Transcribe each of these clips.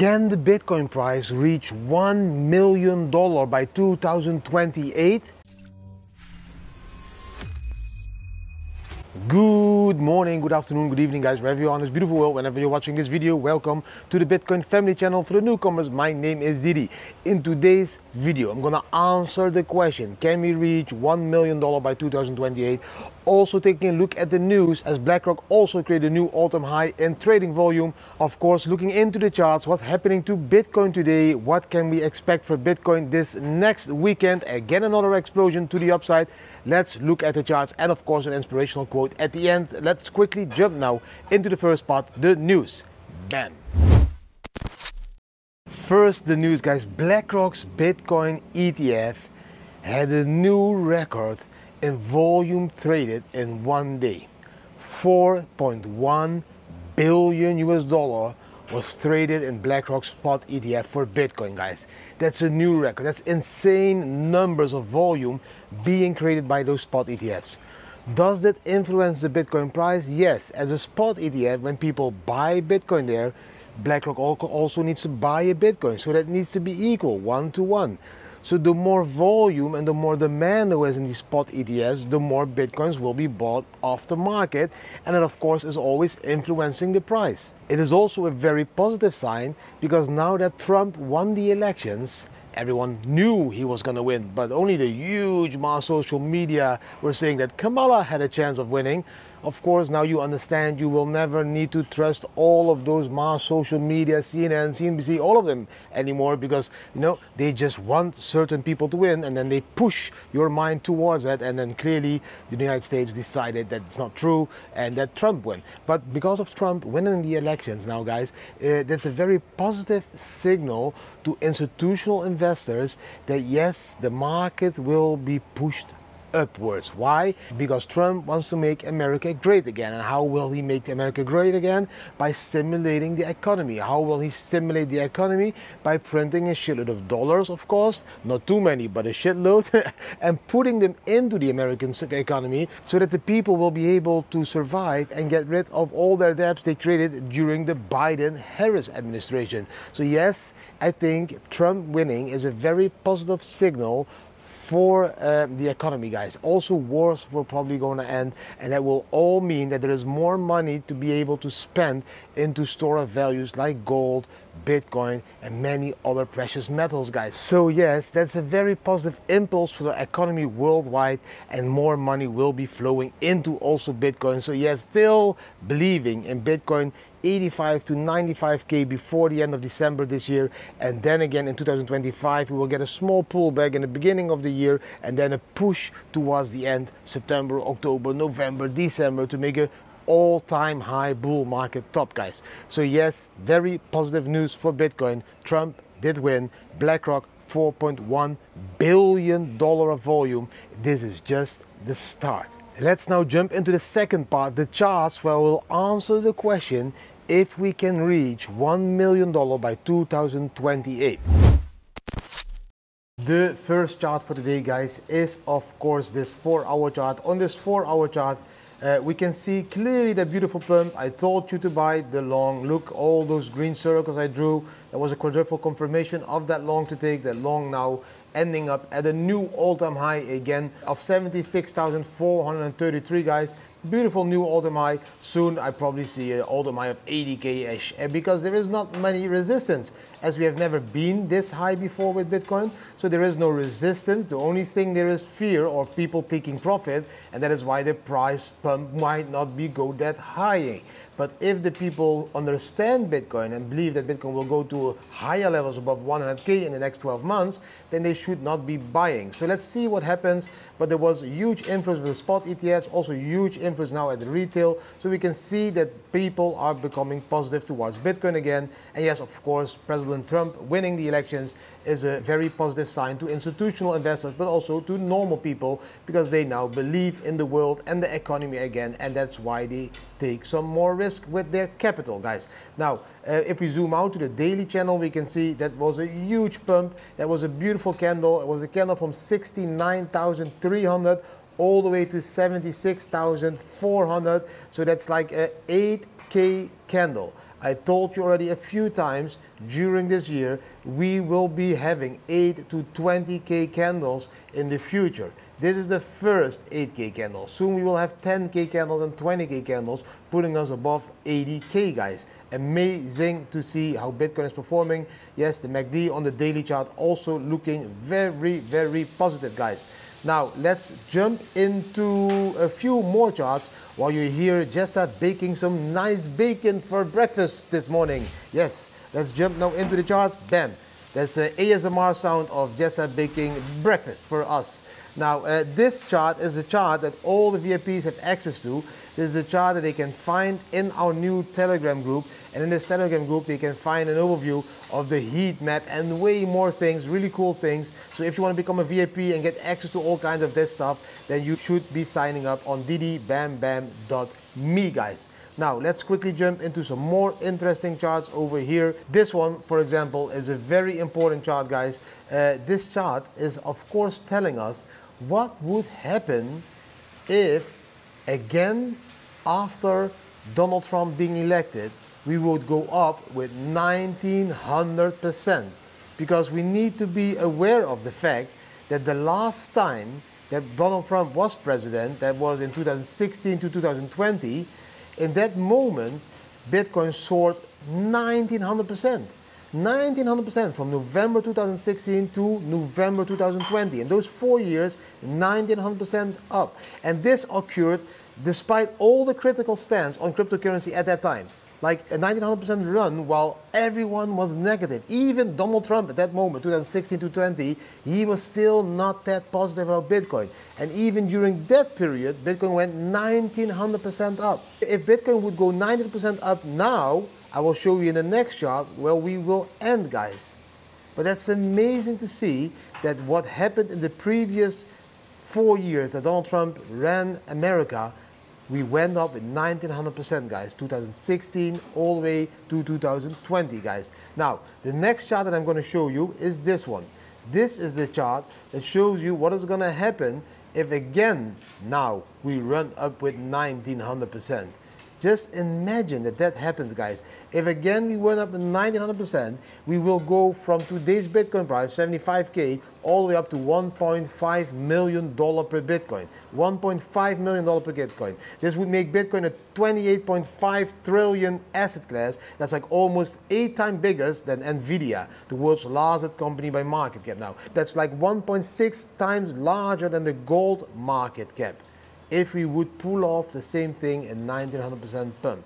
Can the Bitcoin price reach $1 million by 2028? Good morning, good afternoon, good evening, guys, wherever you are on this beautiful world. Whenever you're watching this video, welcome to the Bitcoin Family Channel. For the newcomers, my name is Didi. In today's video, I'm gonna answer the question, can we reach $1 million by 2028? Also taking a look at the news as BlackRock also created a new all-time high in trading volume. Of course, looking into the charts, what's happening to Bitcoin today? What can we expect for Bitcoin this next weekend? Again, another explosion to the upside. Let's look at the charts and of course an inspirational quote at the end. Let's quickly jump now into the first part, the news. Bam! First, the news, guys. BlackRock's Bitcoin ETF had a new record in volume traded in one day. $4.1 billion was traded in BlackRock's spot ETF for Bitcoin, guys. That's a new record. That's insane numbers of volume being created by those spot ETFs. Does that influence the Bitcoin price? Yes. As a spot ETF, when people buy Bitcoin there, BlackRock also needs to buy a Bitcoin. So that needs to be equal, one-to-one. So the more volume and the more demand there is in these spot ETFs, the more Bitcoins will be bought off the market. And that, of course, is always influencing the price. It is also a very positive sign because now that Trump won the elections, everyone knew he was going to win, but only the huge mass social media were saying that Kamala had a chance of winning. Of course, now you understand you will never need to trust all of those mass social media, CNN, CNBC, all of them anymore because, you know, they just want certain people to win and then they push your mind towards that, and then clearly the United States decided that it's not true and that Trump won. But because of Trump winning the elections now, guys, that's a very positive signal to institutional investors that yes, the market will be pushed upwards. Why? Because Trump wants to make America great again. And how will he make America great again? By stimulating the economy. How will he stimulate the economy? By printing a shitload of dollars, of course, not too many, but a shitload, and putting them into the American economy so that the people will be able to survive and get rid of all their debts they created during the Biden-Harris administration. So yes, I think Trump winning is a very positive signal for the economy, guys. Also, wars were probably going to end, and that will all mean that there is more money to be able to spend into store of values like gold, Bitcoin, and many other precious metals, guys. So yes, that's a very positive impulse for the economy worldwide, and more money will be flowing into also Bitcoin. So yes, still believing in Bitcoin. 85 to 95k before the end of December this year, and then again in 2025 we will get a small pullback in the beginning of the year and then a push towards the end, September, October, November, December, to make a all-time high bull market top, guys. So yes, very positive news for Bitcoin. Trump did win. BlackRock, $4.1 billion of volume. This is just the start. Let's now jump into the second part, the charts, where we'll answer the question if we can reach $1 million by 2028. The first chart for today, guys, is of course this 4-hour chart. On this 4-hour chart, we can see clearly that beautiful pump. I told you to buy the long. Look, all those green circles I drew. There was a quadruple confirmation of that long to take. That long now ending up at a new all-time high again of 76,433, guys. Beautiful new all-time high. Soon I probably see an all-time high of 80k-ish, because there is not many resistance, as we have never been this high before with Bitcoin. So there is no resistance. The only thing there is fear or people taking profit, and that is why the price pump might not be go that high. But if the people understand Bitcoin and believe that Bitcoin will go to higher levels above 100k in the next 12 months, then they should not be buying. So let's see what happens. But there was huge influence with the spot ETFs, also huge influence now at the retail. So we can see that people are becoming positive towards Bitcoin again. And yes, of course, President Trump winning the elections is a very positive sign to institutional investors, but also to normal people, because they now believe in the world and the economy again. And that's why they take some more risk with their capital, guys. Now, if we zoom out to the daily channel, we can see that was a huge pump. That was a beautiful candle. It was a candle from 69,300 all the way to 76,400. So that's like a 8K candle. I told you already a few times during this year, we will be having 8 to 20K candles in the future. This is the first 8K candle. Soon we will have 10K candles and 20K candles, putting us above 80K, guys. Amazing to see how Bitcoin is performing. Yes, the MACD on the daily chart also looking very, very positive, guys. Now, let's jump into a few more charts while you hear Jessa baking some nice bacon for breakfast this morning. Yes, let's jump now into the charts. Bam! That's an ASMR sound of Jessa baking breakfast for us. Now, this chart is a chart that all the VIPs have access to. This is a chart that they can find in our new Telegram group. And in this Telegram group, they can find an overview of the heat map and way more things, really cool things. So if you want to become a VIP and get access to all kinds of this stuff, then you should be signing up on ddbambam.me, guys. Now, let's quickly jump into some more interesting charts over here. This one, for example, is a very important chart, guys. This chart is, of course, telling us what would happen if, again, after Donald Trump being elected, we would go up with 1,900%. Because we need to be aware of the fact that the last time that Donald Trump was president, that was in 2016 to 2020, in that moment, Bitcoin soared 1,900%. 1,900% from November 2016 to November 2020. In those 4 years, 1,900% up. And this occurred despite all the critical stance on cryptocurrency at that time. Like a 1,900% run while everyone was negative. Even Donald Trump at that moment, 2016 to 20, he was still not that positive about Bitcoin. And even during that period, Bitcoin went 1,900% up. If Bitcoin would go 1,900% up now, I will show you in the next chart where we will end, guys. But that's amazing to see that what happened in the previous 4 years that Donald Trump ran America, we went up in 1,900%, guys. 2016 all the way to 2020, guys. Now, the next chart that I'm going to show you is this one. This is the chart that shows you what is going to happen if, again, now we run up with 1,900%. Just imagine that that happens, guys. If again we went up 1,900%, we will go from today's Bitcoin price, 75K, all the way up to $1.5 million per Bitcoin. $1.5 million per Bitcoin. This would make Bitcoin a $28.5 trillion asset class. That's like almost 8 times bigger than Nvidia, the world's largest company by market cap now. That's like 1.6 times larger than the gold market cap. If we would pull off the same thing in 1,900% pump.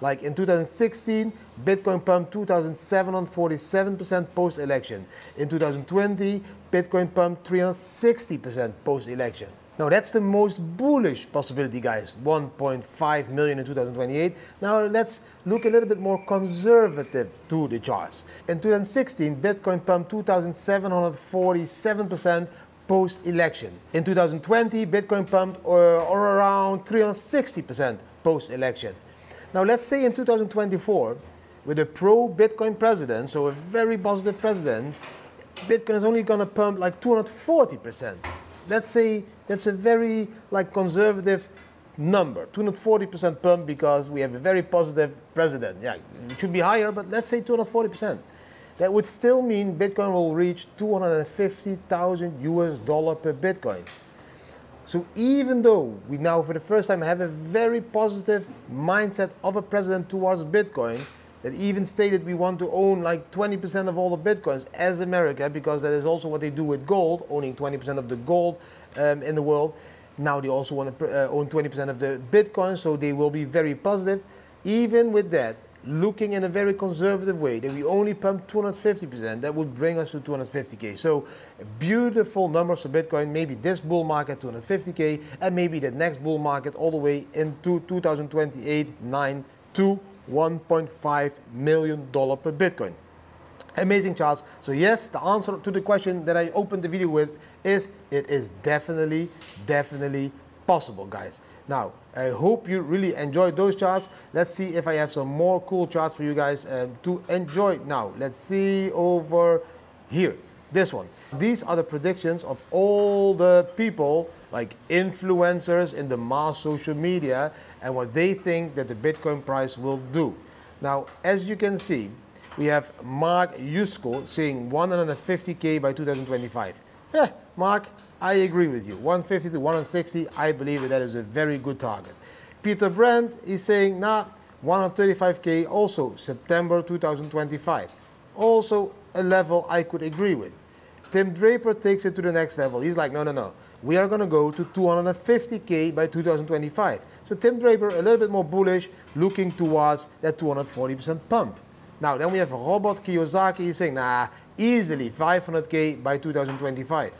Like in 2016, Bitcoin pumped 2,747% post-election. In 2020, Bitcoin pumped 360% post-election. Now that's the most bullish possibility, guys, 1.5 million in 2028. Now let's look a little bit more conservative to the charts. In 2016, Bitcoin pumped 2,747% post-election. In 2020, Bitcoin pumped or around 360% post-election. Now let's say in 2024, with a pro-Bitcoin president, so a very positive president, Bitcoin is only gonna pump like 240%. Let's say that's a very like conservative number, 240% pump because we have a very positive president. Yeah, it should be higher, but let's say 240%. That would still mean Bitcoin will reach $250,000 per Bitcoin. So even though we now for the first time have a very positive mindset of a president towards Bitcoin, that even stated we want to own like 20% of all the Bitcoins as America, because that is also what they do with gold, owning 20% of the gold in the world. Now they also want to own 20% of the Bitcoin, so they will be very positive. Even with that, looking in a very conservative way, that we only pump 250%, that would bring us to 250K. So beautiful numbers for Bitcoin, maybe this bull market 250K, and maybe the next bull market all the way into 2028, 9 to $1.5 million per Bitcoin. Amazing charts. So yes, the answer to the question that I opened the video with is, it is definitely possible, guys. Now, I hope you really enjoyed those charts. Let's see if I have some more cool charts for you guys to enjoy. Now, let's see over here, this one. These are the predictions of all the people, like influencers in the mass social media, and what they think that the Bitcoin price will do. Now, as you can see, we have Mark Yusko saying 150K by 2025. Yeah, Mark, I agree with you. 150 to 160, I believe that is a very good target. Peter Brandt is saying, nah, 135K also September 2025. Also a level I could agree with. Tim Draper takes it to the next level. He's like, no, no, no. We are going to go to 250K by 2025. So Tim Draper, a little bit more bullish, looking towards that 240% pump. Now, then we have Robert Kiyosaki saying, nah, easily 500K by 2025.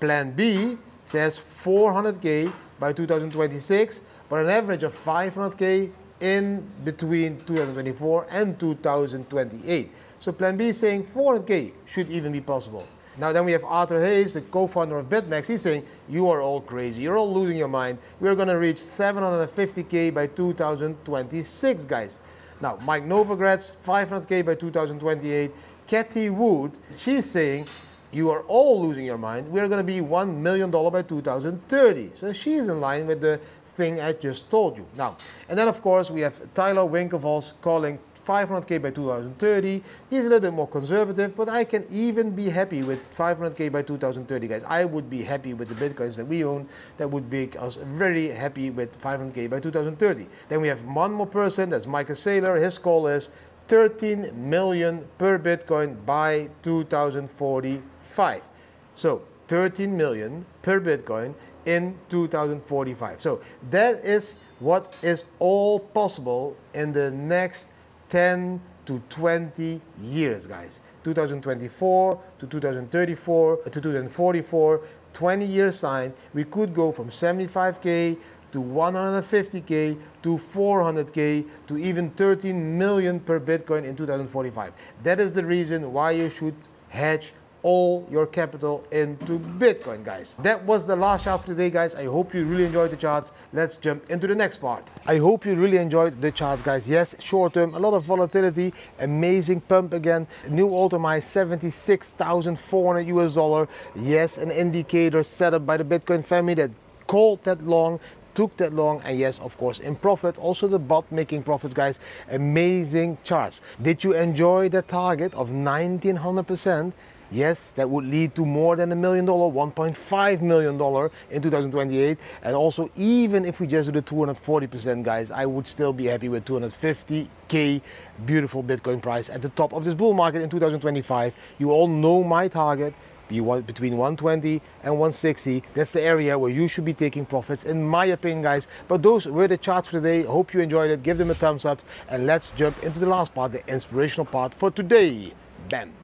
Plan B says 400K by 2026, but an average of 500K in between 2024 and 2028. So Plan B saying 400K should even be possible. Now then we have Arthur Hayes, the co-founder of BitMEX. He's saying, you are all crazy, you're all losing your mind. We're going to reach 750K by 2026, guys. Now, Mike Novogratz, 500K by 2028. Kathy Wood, she's saying, you are all losing your mind. We're going to be $1 million by 2030. So she's in line with the thing I just told you. Now, and then, of course, we have Tyler Winklevoss calling 500K by 2030. He's a little bit more conservative, but I can even be happy with 500K by 2030, guys. I would be happy with the Bitcoins that we own. That would make us very happy with 500K by 2030. Then we have one more person, that's Michael Saylor. His call is 13 million per Bitcoin by 2045. So 13 million per Bitcoin in 2045. So that is what is all possible in the next 10 to 20 years, guys. 2024 to 2034 to 2044, 20 years time, we could go from 75K to 150K to 400K to even 13 million per Bitcoin in 2045. That is the reason why you should hedge all your capital into Bitcoin, guys. That was the last chart for today, guys. I hope you really enjoyed the charts. Let's jump into the next part. I hope you really enjoyed the charts, guys. Yes, short term, a lot of volatility, amazing pump again, new all-time high, $76,400 US. Yes, an indicator set up by the Bitcoin family that called that long, took that long, and yes, of course, in profit. Also the bot making profits, guys. Amazing charts. Did you enjoy the target of 1900%? Yes, that would lead to more than $1 million, $1.5 million in 2028. And also, even if we just do the 240%, guys, I would still be happy with 250K beautiful Bitcoin price at the top of this bull market in 2025. You all know my target. You want between 120 and 160. That's the area where you should be taking profits, in my opinion, guys. But those were the charts for today. Hope you enjoyed it. Give them a thumbs up. And let's jump into the last part, the inspirational part for today. Bam.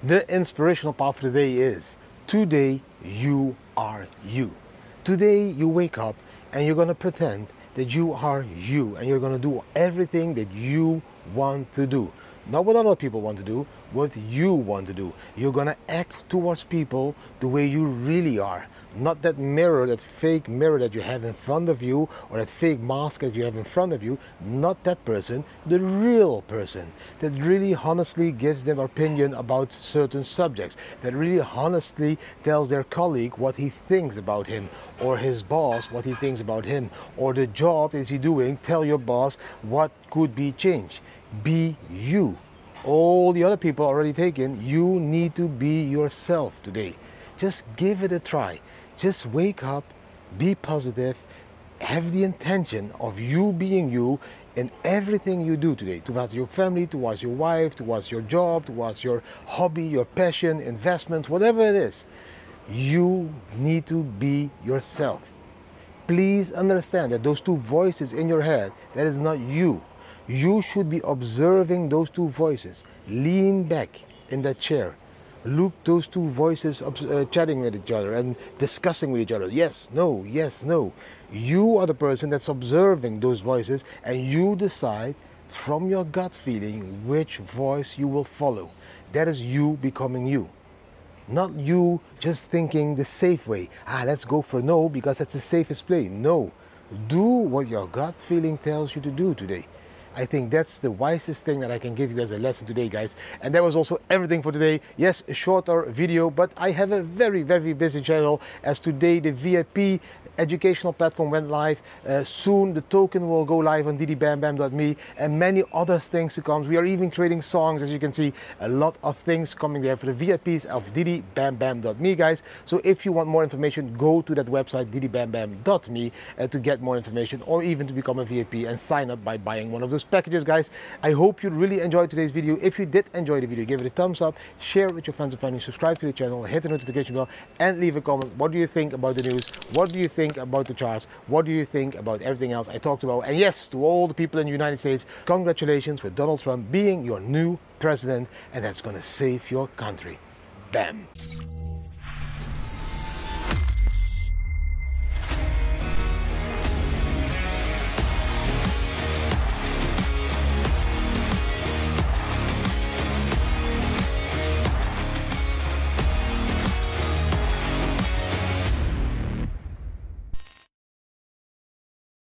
The inspirational part for today is, today you are you. Today you wake up and you're gonna pretend that you are you, and you're gonna do everything that you want to do. Not what other people want to do, what you want to do. You're gonna act towards people the way you really are. Not that mirror, that fake mirror that you have in front of you, or that fake mask that you have in front of you. Not that person, the real person that really honestly gives their opinion about certain subjects, that really honestly tells their colleague what he thinks about him, or his boss what he thinks about him, or the job is he doing, tell your boss what could be changed. Be you. All the other people are already taken. You need to be yourself today. Just give it a try. Just wake up, be positive, have the intention of you being you in everything you do today, towards your family, towards your wife, towards your job, towards your hobby, your passion, investment, whatever it is. You need to be yourself. Please understand that those two voices in your head, that is not you. You should be observing those two voices. Lean back in that chair. Look those two voices up, chatting with each other and discussing with each other. Yes, no, yes, no. You are the person that's observing those voices, and you decide from your gut feeling which voice you will follow. That is you becoming you. Not you just thinking the safe way. Ah, let's go for no because that's the safest play. No. Do what your gut feeling tells you to do today. I think that's the wisest thing that I can give you as a lesson today, guys. And that was also everything for today. Yes, a shorter video, but I have a very, very busy channel, as today the VIP educational platform went live. Soon the token will go live on ddbambam.me, and many other things to come. We are even creating songs, as you can see, a lot of things coming there for the VIPs of ddbambam.me, guys. So if you want more information, go to that website, ddbambam.me, to get more information, or even to become a VIP and sign up by buying one of those packages, guys. I hope you really enjoyed today's video. If you did enjoy the video, give it a thumbs up, share it with your friends and family, subscribe to the channel, hit the notification bell, and leave a comment. What do you think about the news? What do you think about the charts? What do you think about everything else I talked about? And yes, to all the people in the United States, congratulations with Donald Trump being your new president, and that's going to save your country. Bam.